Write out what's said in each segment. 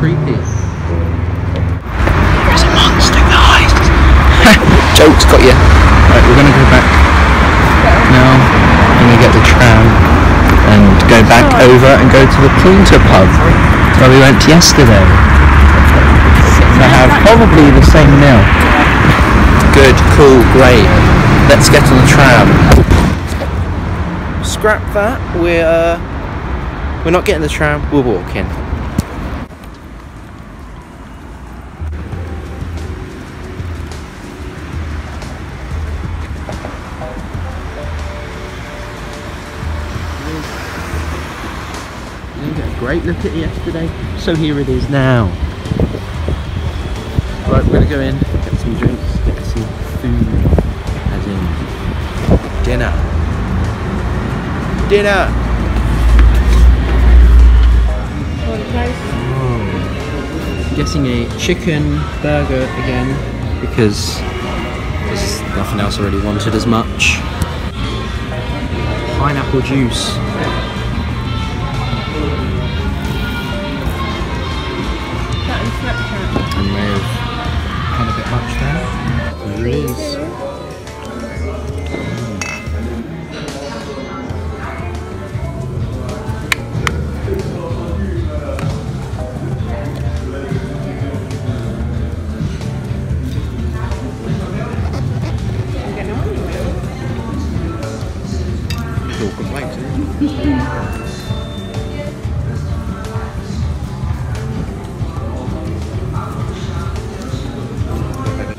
creepy. There's a monster, guys! Joke's got you. Right, we're gonna go back now. I'm gonna get the tram and go back over and go to the Pointer pub where we went yesterday to have probably the same meal. Good, cool, great. Let's get on the tram. Scrap that, we're not getting the tram, we're walking. We had a great look at it yesterday, so here it is now. Right, we're going to go in, get some drinks, get some food, as in dinner. Dinner! Oh. Getting a chicken burger again because there's nothing else I really wanted as much. Pineapple juice. And may have had a bit much there. There is.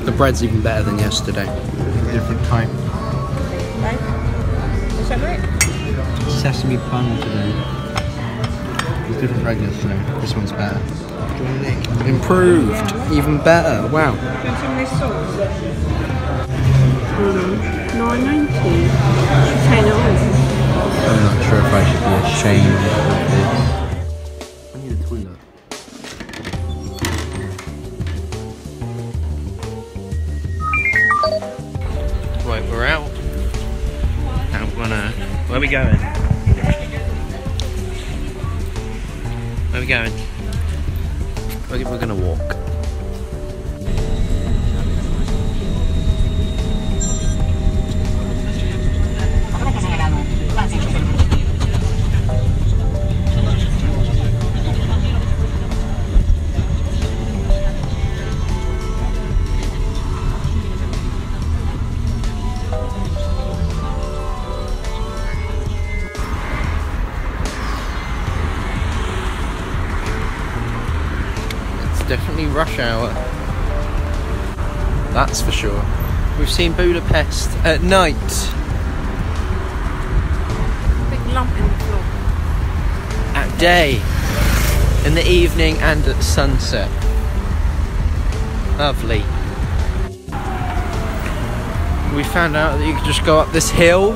The bread's even better than yesterday. Different type. Right? Is that right? Sesame bun today. It's different bread yesterday. This one's better. Improved. Even better. Wow. $9.90. I'm not sure if I should be ashamed of this. I need a toilet. Right, we're out. Now we're gonna... Where are we going? Where are we going? We're gonna walk. Definitely rush hour, that's for sure. We've seen Budapest at night. Big lump in the floor. At day, in the evening and at sunset. Lovely. We found out that you could just go up this hill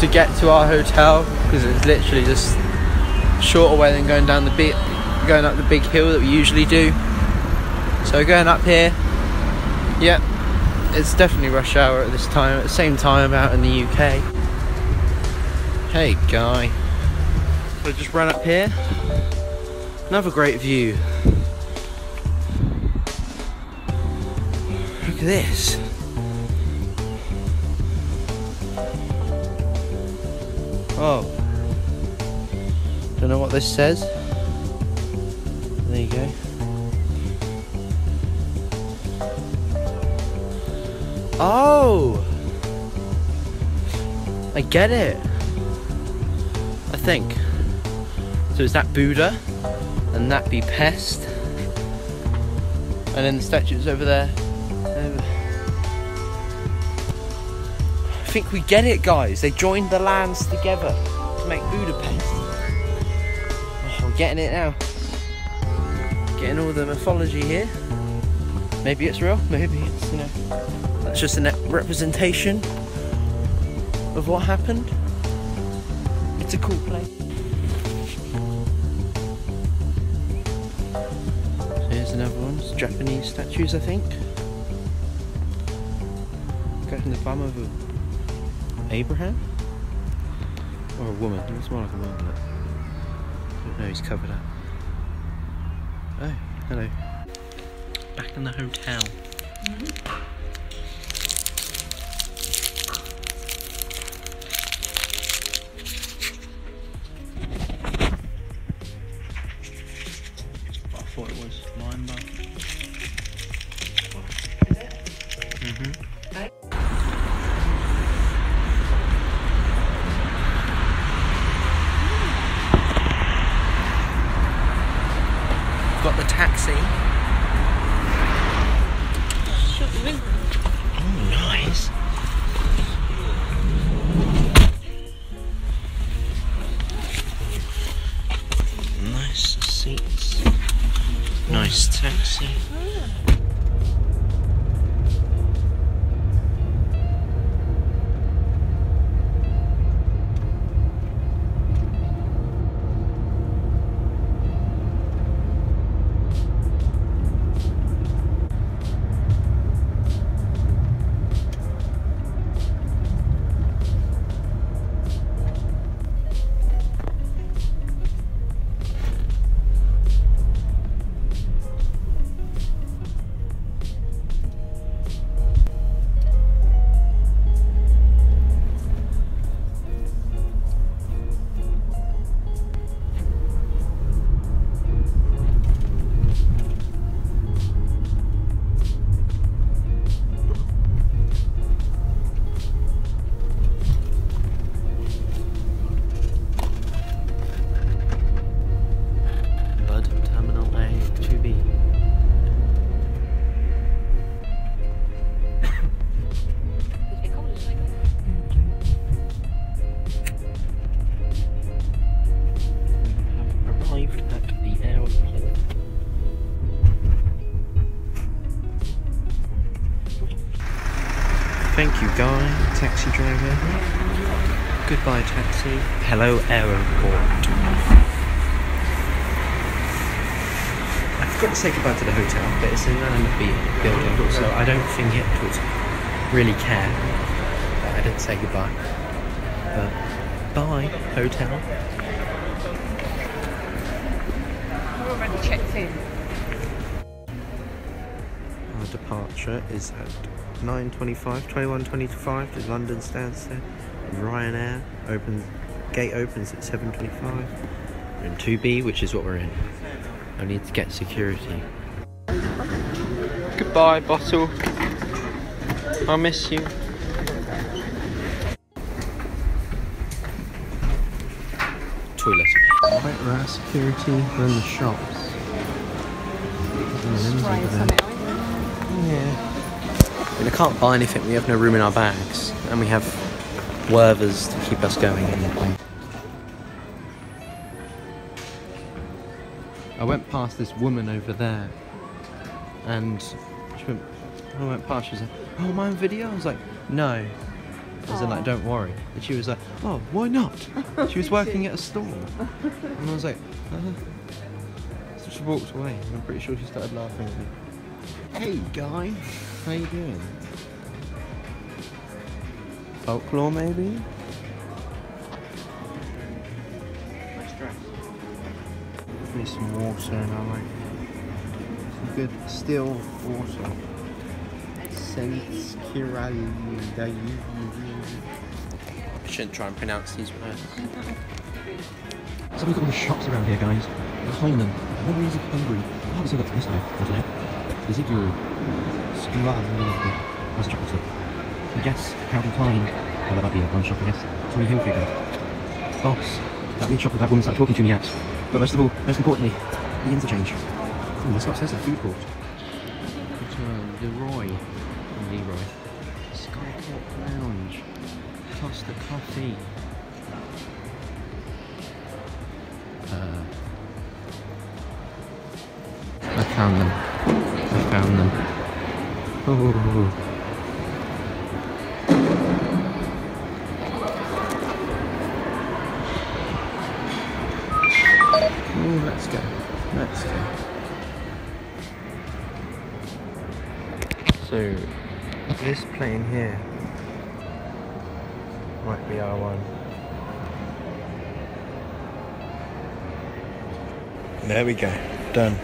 to get to our hotel because it's literally just shorter way than going down the beach. Going up the big hill that we usually do. So going up here, yep, it's definitely rush hour at this time, at the same time out in the UK. Hey guy. So I just ran up here. Another great view. Look at this. Oh. Don't know what this says. There you go. Oh! I get it. I think. So is that Buddha? And that be Pest? And then the statue's over there. I think we get it, guys. They joined the lands together to make Budapest. Oh, I'm getting it now. Getting all the mythology here. Maybe it's real, maybe it's, you know, that's just a representation of what happened. It's a cool place. So here's another one, it's Japanese statues, I think. Got in the palm of Abraham? Or a woman, it's more like a woman, but I don't know, he's covered up. Oh, hello. Back in the hotel. Mm-hmm. Got the taxi. Oh, nice. Nice seats. Nice taxi. Thank you, guy, taxi driver. Goodbye, taxi. Hello, airport. I forgot to say goodbye to the hotel, but it's in an LMB building, so I don't think it would really care that I didn't say goodbye. But bye, hotel. We're already checked in. Our departure is at 21:25 to London Stansted. Ryanair gate opens at 7:25. We're in 2B, which is what we're in. I need to get security. Goodbye, bottle. I miss you. Toilet. Right, we're at security, we're in the shops. Yeah. I can't buy anything, we have no room in our bags, and we have Werthers to keep us going. I went past this woman over there, and she went, I went past, she was like, oh, am I on video? I was like, no. As in, like, don't worry. And she was like, oh, why not? She was working at a store. And I was like, So she walked away, and I'm pretty sure she started laughing at me. Hey, guy. How you doing? Folklore, maybe? Nice dress. Give me some water and I like some good still water. I shouldn't try and pronounce these words. So we've got all the shops around here, guys. Behind them. Nobody is hungry. I haven't got this now. What the heck? Is it you? Nice chocolate. I guess Calvin Klein. Well, that might be a one shop, I guess. Tommy Hilfiger. Boss. That weird shop that woman started talking to me at. But most of all, most importantly, the interchange. Oh, that's what it says, a food court. It's Leroy. Leroy. Skyport Lounge. Costa Coffee. I found them. I found them. Oh, let's go. Let's go. So, this plane here might be our one. There we go. Done.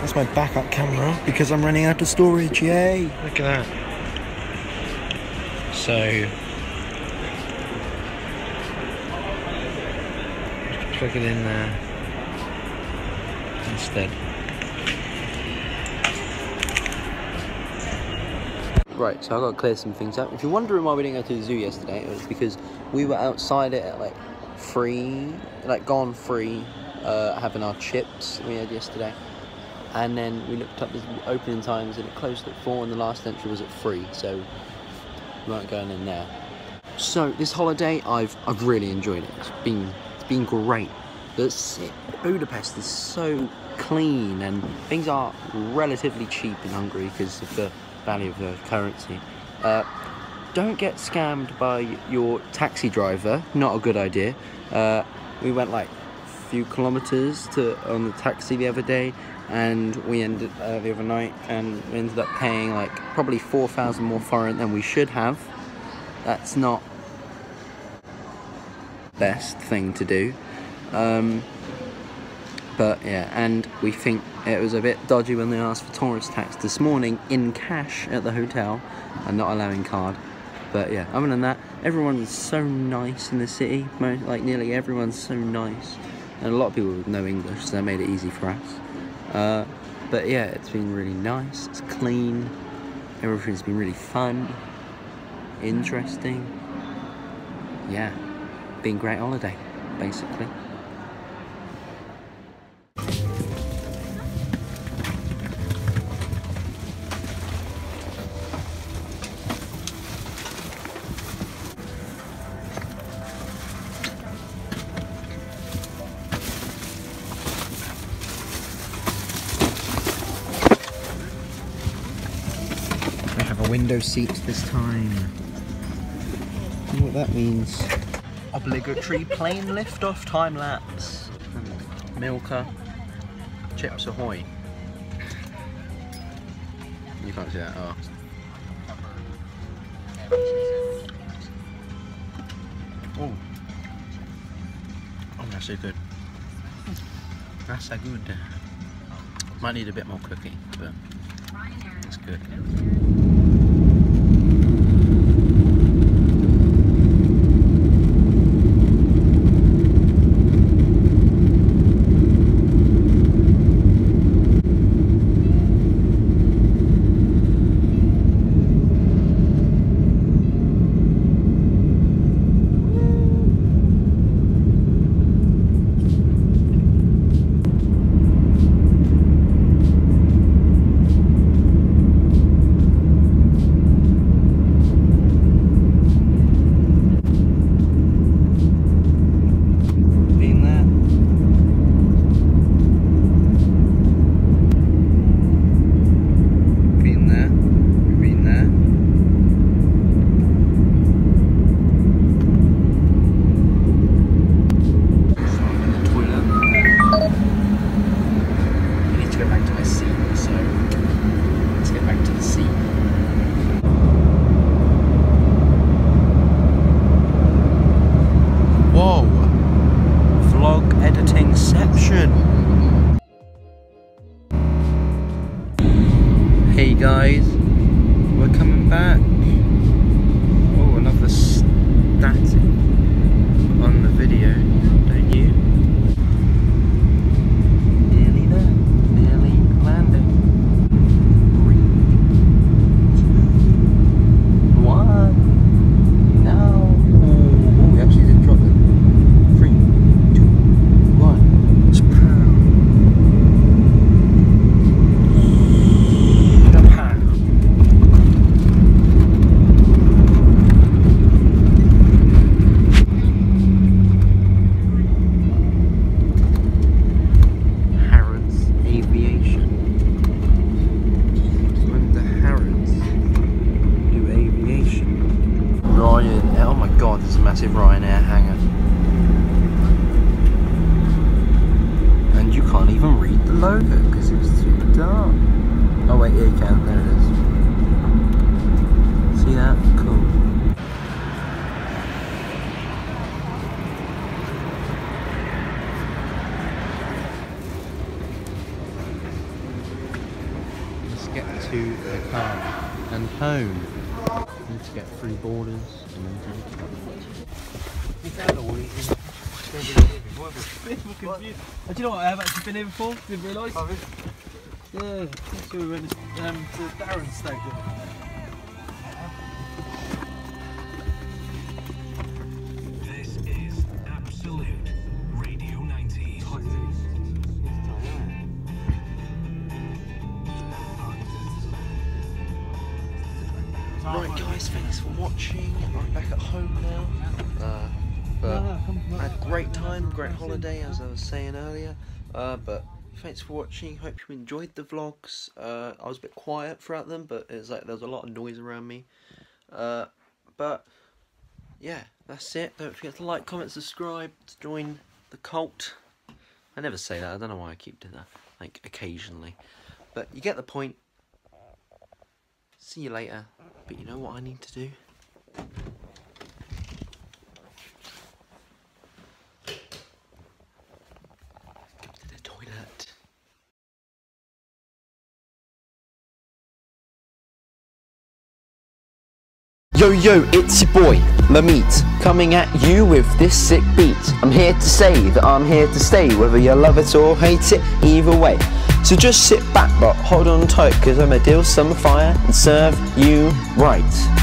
That's my backup camera because I'm running out of storage. Yay! Look at that. So plug it in there instead. Right, so I've got to clear some things up. If you're wondering why we didn't go to the zoo yesterday, it was because we were outside it at like gone free, having our chips we had yesterday. And then we looked up the opening times and it closed at 4 and the last entry was at 3, so we weren't going in there. So this holiday, I've really enjoyed it. It's been great. Budapest is so clean and things are relatively cheap in Hungary because of the value of the currency. Don't get scammed by your taxi driver, not a good idea. We went like a few kilometers on the taxi the other day and we ended the other night and we ended up paying like probably 4,000 more foreign than we should have. That's not best thing to do, but yeah, and we think it was a bit dodgy when they asked for tourist tax this morning in cash at the hotel and not allowing card. But yeah, other than that, everyone's so nice in the city. Like nearly everyone's so nice, and a lot of people with no English, so that made it easy for us. But yeah, it's been really nice, it's clean, everything's been really fun, interesting. Yeah, been a great holiday, basically. I have a window seat this time. I know what that means. Obligatory plane lift off time lapse. Milka, Chips Ahoy. You can't see that. Oh. Oh. Oh, that's so good. That's so good. Might need a bit more cooking, but it's good. Hey guys, we're coming back. Oh, another static on the video, don't you? Nearly there, nearly landing. 3, 2, 1, now. Oh, we actually didn't drop it. 3, 2, 1. It's massive Ryanair hangar, and you can't even read the logo because it's too dark. Oh wait, yeah you can, there it is. See that? Cool. to the car and home. I need to get through borders and then do you know what? I have actually been here before, didn't realise. Oh, really? Yeah, that's where we went to Darren's stag, didn't we? Right guys, thanks for watching. I'm back at home now, but I had a great time, great holiday as I was saying earlier, but thanks for watching. Hope you enjoyed the vlogs. I was a bit quiet throughout them, but it's like there was a lot of noise around me, but yeah, that's it. Don't forget to like, comment, subscribe, to join the cult. I never say that, I don't know why I keep doing that, like occasionally, but you get the point. See you later. But you know what I need to do? Go to the toilet. Yo yo, it's your boy, Mameet, coming at you with this sick beat. I'm here to say that I'm here to stay, whether you love it or hate it, either way. So just sit back but hold on tight, cause I'ma deal some fire and serve you right.